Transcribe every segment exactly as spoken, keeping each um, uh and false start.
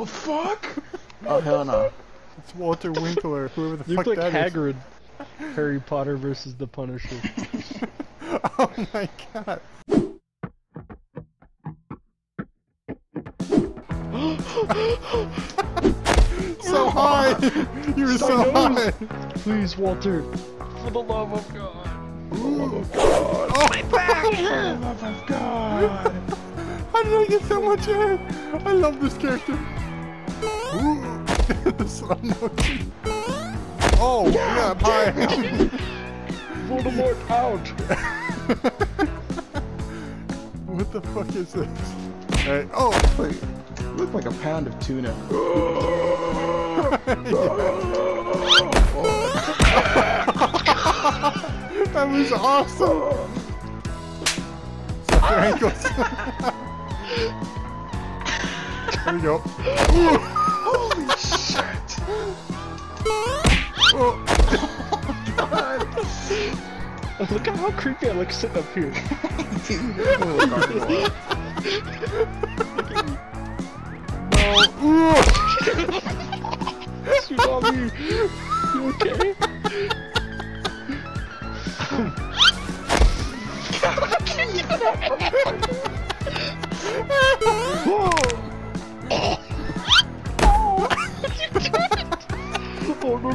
the fuck? Oh, hell no. It's Walter Winkler, whoever the you fuck like that Hagrid. Is. You click Hagrid. Harry Potter versus the Punisher. Oh my god. So high! You were so high! Please, Walter. For the love of God. For the love of God. Oh my back! For the love of God. How did I get so much air? I love this character. Ooh. This oh, yeah, I'm high. Voldemort out. What the fuck is this? Alright, oh, wait. Look like a pound of tuna. That was awesome. Suck your ankles. There we go. Ooh. Holy shit! Oh. Oh God. Look at how creepy I look sitting up here. Dude, you're a little gargoyle. She got me. You okay? Whoa! Oh! You got it! Oh no no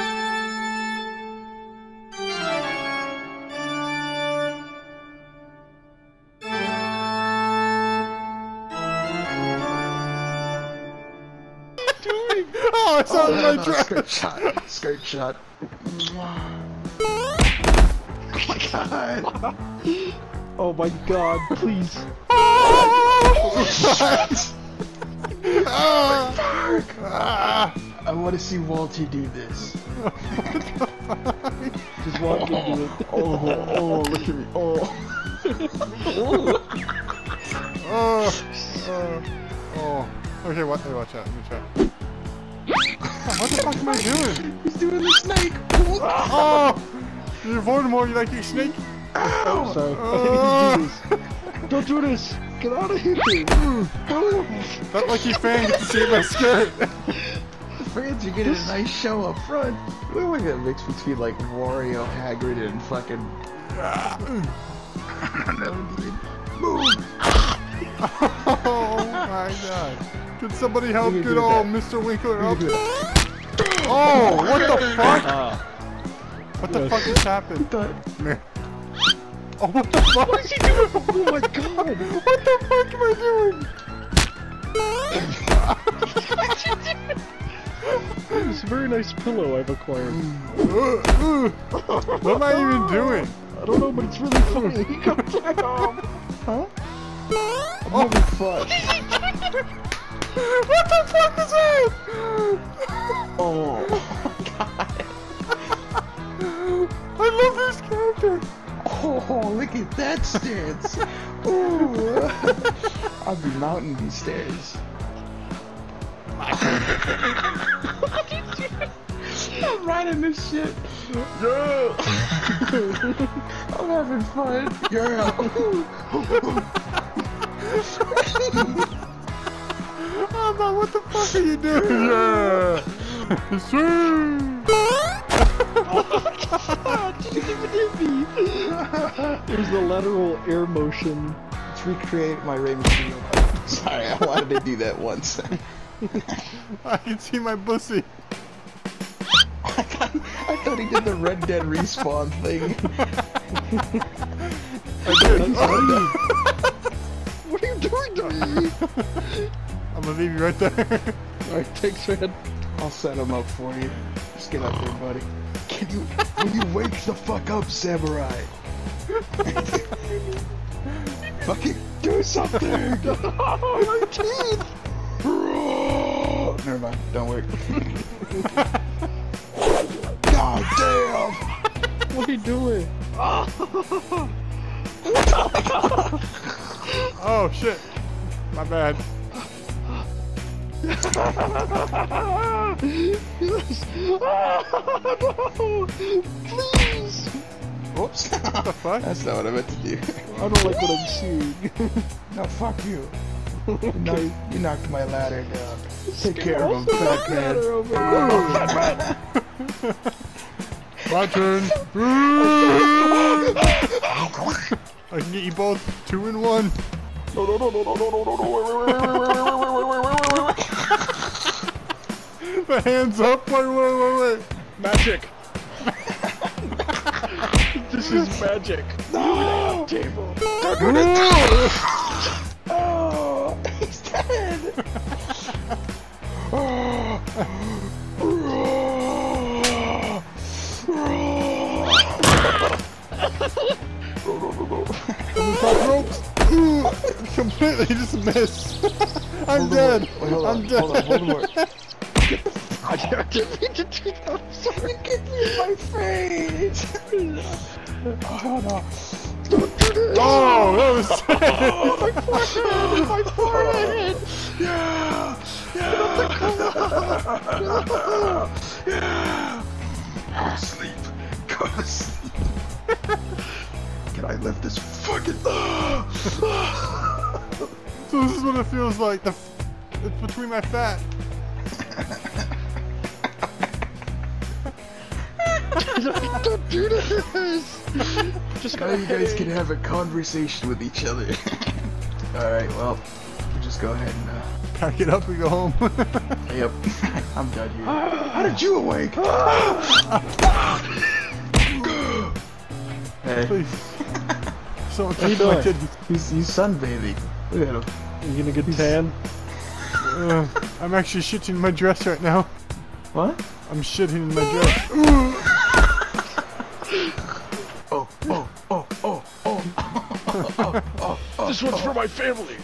Oh, it's on oh, my no, track. Skirt shot. Skirt shot. Oh my god. Oh my god, please. Oh, shit. Oh, oh, fuck. Ah. I want to see Walter do this. Just walk oh, into it. Oh, oh, look at me. Oh. Oh. Oh. Oh. Okay, watch, hey, watch out. Watch out. What the fuck am I doing? He's doing the snake. Oh. You're Voldemort, you like your snake? Ow. Sorry. Uh. Don't do this. Get out of here. That lucky fan gets to see my skirt. Friends, you get a nice show up front. Look like that mix between like Wario, Hagrid, and fucking. I don't know, dude. Move! Oh my god! Could somebody help? Good old Mister Winkler up! Oh, what the fuck? Uh, what the yes. fuck just happened? Oh, what the fuck? What is he doing? Oh my god! What the fuck am I doing? What you doing? It's a very nice pillow I've acquired. What am I even doing? I don't know, but it's really funny. He comes back home. Huh? Oh, fuck. What the fuck is that? Oh, my god. I love this character. Oh, look at that stance. Ooh. I'll be mounting these stairs. I'm riding this shit. Yo! I'm having fun. Girl. Oh man, what the fuck are you doing? Yeah. Sure. Oh, did you even hit me? There's the lateral air motion. Let's recreate my Ray machine. Sorry, I wanted to do that once. I can see my pussy. I thought, I thought he did the Red Dead respawn thing. I did. Oh. What are you doing to me? I'm gonna leave you right there. Alright, thanks, man. I'll set him up for you. Just get up there, buddy. Can you? Will you wake the fuck up, samurai? Fucking do something! Oh, my teeth! Never mind, don't work. God damn! What are you doing? Oh, oh shit! My bad. Yes. Oh, no. Please! Whoops. What the fuck? That's not what I meant to do. I don't like what I'm seeing. No, fuck you. You, know, you, you knocked my ladder down. Take care of him, fat man. Ooh, my turn. I can get you both two in one. No, no, no, no, no, no, no, no. The hands up. Wait, wait, wait, wait. Magic. This is magic. No. Table. Oh, he's dead. No, no, no, no. Completely just missed. I'm dead. I'm dead. I didn't mean to do that. I'm sorry. Get me in my face. Oh no. Don't do this. Oh, that was sad. My forehead. My forehead. Yeah. Yeah. Yeah. Go to sleep. Go to sleep. Can I lift this fucking? So this is what it feels like. The f it's between my fat. Don't do this! Just now you guys can have a conversation with each other. Alright, well, we'll just go ahead and uh, pack it up and go home. Yep, I'm done here. How did you awake? Hey. Please. Someone touched my kid. He's, he's sunbathing. Look at him. You gonna get he's... tan? Uh, I'm actually shitting in my dress right now. What? I'm shitting in my dress. Oh, oh, oh, oh, oh, oh, oh, oh, oh. This one's oh. for my family.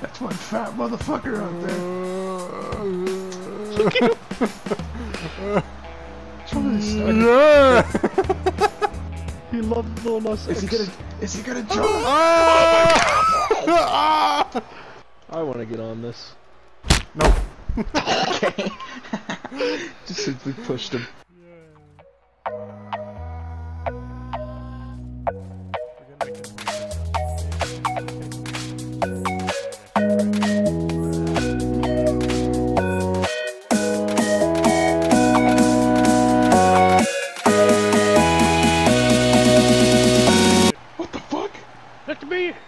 That's one fat motherfucker out there. Look at him. Yeah. He loves little nice. Is he gonna? Is he gonna jump? Oh, oh my God! I want to get on this. Nope. Okay. Just simply pushed him.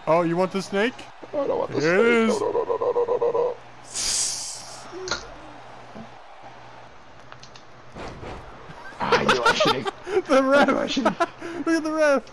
Oh, you want the snake? Oh, I don't want the snake. It is. No, no, no, no, no, no, no. I knew I shouldn't. The ref. Look at the ref.